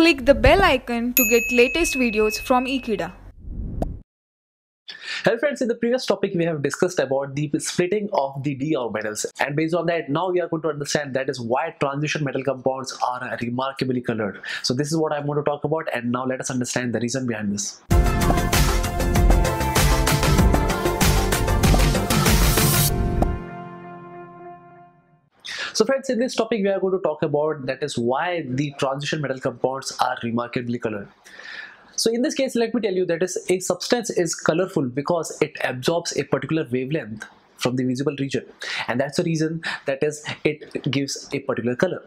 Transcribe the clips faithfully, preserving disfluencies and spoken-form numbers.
Click the bell icon to get latest videos from Ekeeda. Hello friends, in the previous topic we have discussed about the splitting of the d orbitals, and based on that now we are going to understand that is why transition metal compounds are remarkably colored. So this is what I'm going to talk about, and now let us understand the reason behind this. So friends, in this topic we are going to talk about that is why the transition metal compounds are remarkably colored. So in this case, let me tell you that is a substance is colorful because it absorbs a particular wavelength from the visible region, and that's the reason that is it gives a particular color.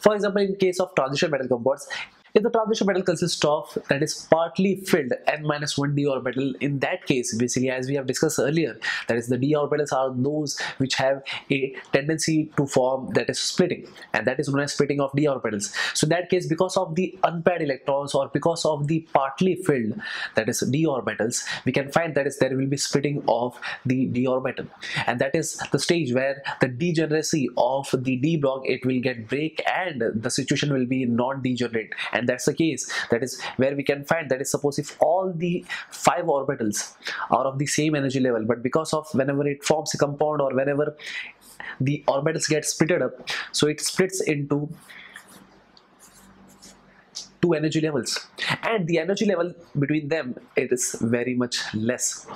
For example, in case of transition metal compounds, if the transition metal consists of that is partly filled n minus one d orbital, in that case basically as we have discussed earlier, that is the d orbitals are those which have a tendency to form that is splitting, and that is known as splitting of d orbitals. So in that case, because of the unpaired electrons or because of the partly filled that is d orbitals, we can find that is there will be splitting of the d orbital, and that is the stage where the degeneracy of the d block it will get break and the situation will be non-degenerate. And that's the case that is where we can find that is suppose if all the five orbitals are of the same energy level, but because of whenever it forms a compound or whenever the orbitals get splitted up, so it splits into two energy levels, and the energy level between them it is very much less.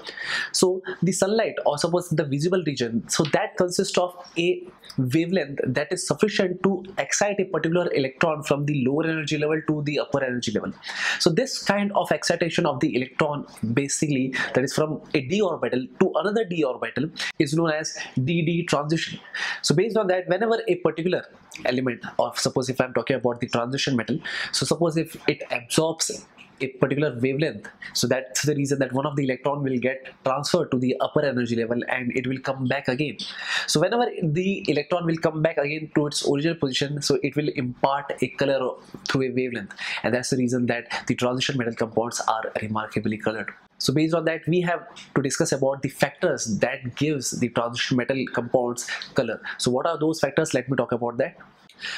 So the sunlight or suppose the visible region, so that consists of a wavelength that is sufficient to excite a particular electron from the lower energy level to the upper energy level. So this kind of excitation of the electron basically that is from a d orbital to another d orbital is known as d d transition. So based on that, whenever a particular element or suppose if I'm talking about the transition metal, so suppose if it absorbs a particular wavelength, so that's the reason that one of the electron will get transferred to the upper energy level and it will come back again. So whenever the electron will come back again to its original position, so it will impart a color through a wavelength, and that's the reason that the transition metal compounds are remarkably colored. So based on that, we have to discuss about the factors that gives the transition metal compounds color. So what are those factors? Let me talk about that.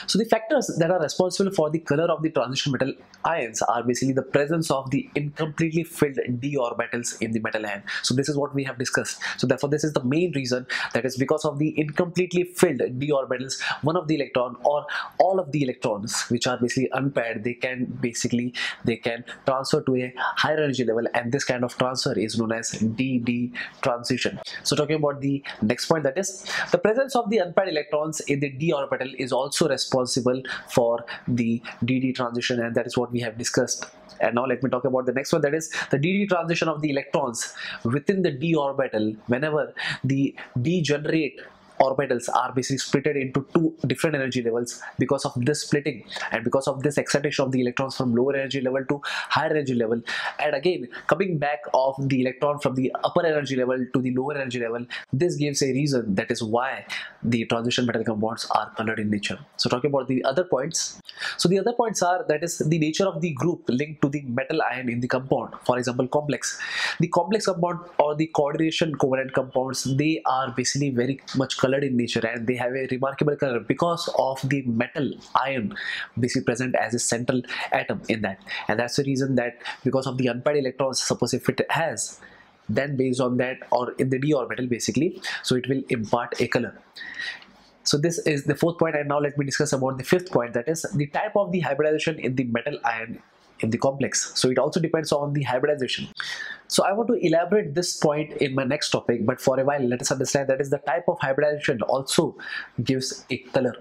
So the factors that are responsible for the color of the transition metal ions are basically the presence of the incompletely filled d orbitals in the metal ion. So this is what we have discussed. So therefore this is the main reason that is because of the incompletely filled d orbitals, one of the electron or all of the electrons which are basically unpaired, they can basically they can transfer to a higher energy level, and this kind of transfer is known as d d transition. So talking about the next point, that is the presence of the unpaired electrons in the d orbital is also responsible for the d d transition, and that is what we have discussed. And now let me talk about the next one, that is the d d transition of the electrons within the d orbital. Whenever the degenerate orbitals are basically splitted into two different energy levels, because of this splitting and because of this excitation of the electrons from lower energy level to higher energy level, and again coming back of the electron from the upper energy level to the lower energy level, this gives a reason that is why the transition metal compounds are colored in nature. So talking about the other points, so the other points are that is the nature of the group linked to the metal ion in the compound. For example, complex the complex compound or the coordination covalent compounds, they are basically very much colored in nature, and they have a remarkable color because of the metal ion basically present as a central atom in that, and that's the reason that because of the unpaired electrons, suppose if it has, then based on that or in the d orbital basically, so it will impart a color. So this is the fourth point, and now let me discuss about the fifth point, that is the type of the hybridization in the metal ion in the complex. So it also depends on the hybridization. So I want to elaborate this point in my next topic, but for a while let us understand that is the type of hybridization also gives a color.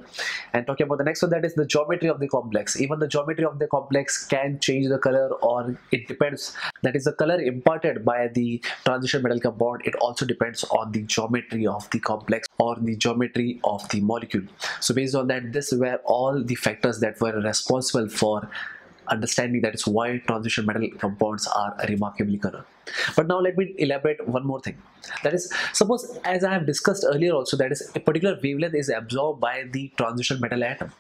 And talking about the next one, that is the geometry of the complex. Even the geometry of the complex can change the color, or it depends that is the color imparted by the transition metal compound, it also depends on the geometry of the complex or the geometry of the molecule. So based on that, this were all the factors that were responsible for understanding that is why transition metal compounds are remarkably colored. But now let me elaborate one more thing, that is suppose as I have discussed earlier also, that is a particular wavelength is absorbed by the transition metal atom.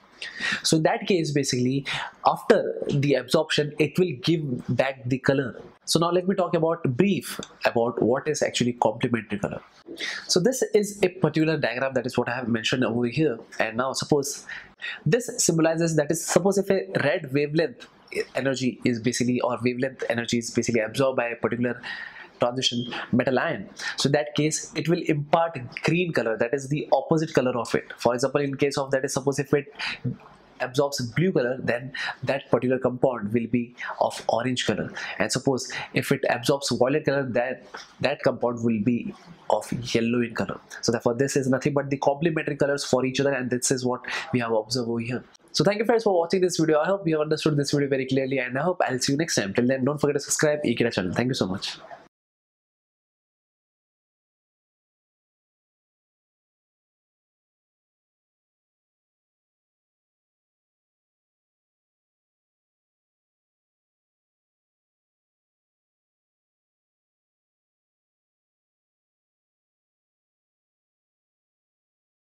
So in that case basically after the absorption it will give back the color. So now let me talk about brief about what is actually complementary color. So this is a particular diagram, that is what I have mentioned over here, and now suppose this symbolizes that is suppose if a red wavelength energy is basically, or wavelength energy is basically absorbed by a particular transition metal ion. So in that case, it will impart green color, that is the opposite color of it. For example, in case of that is suppose if it absorbs blue color, then that particular compound will be of orange color, and suppose if it absorbs violet color, that that compound will be of yellow in color. So therefore this is nothing but the complementary colors for each other, and this is what we have observed over here. So thank you friends for watching this video. I hope you have understood this video very clearly, and I hope I'll see you next time. Till then, don't forget to subscribe Ekeeda channel. Thank you so much.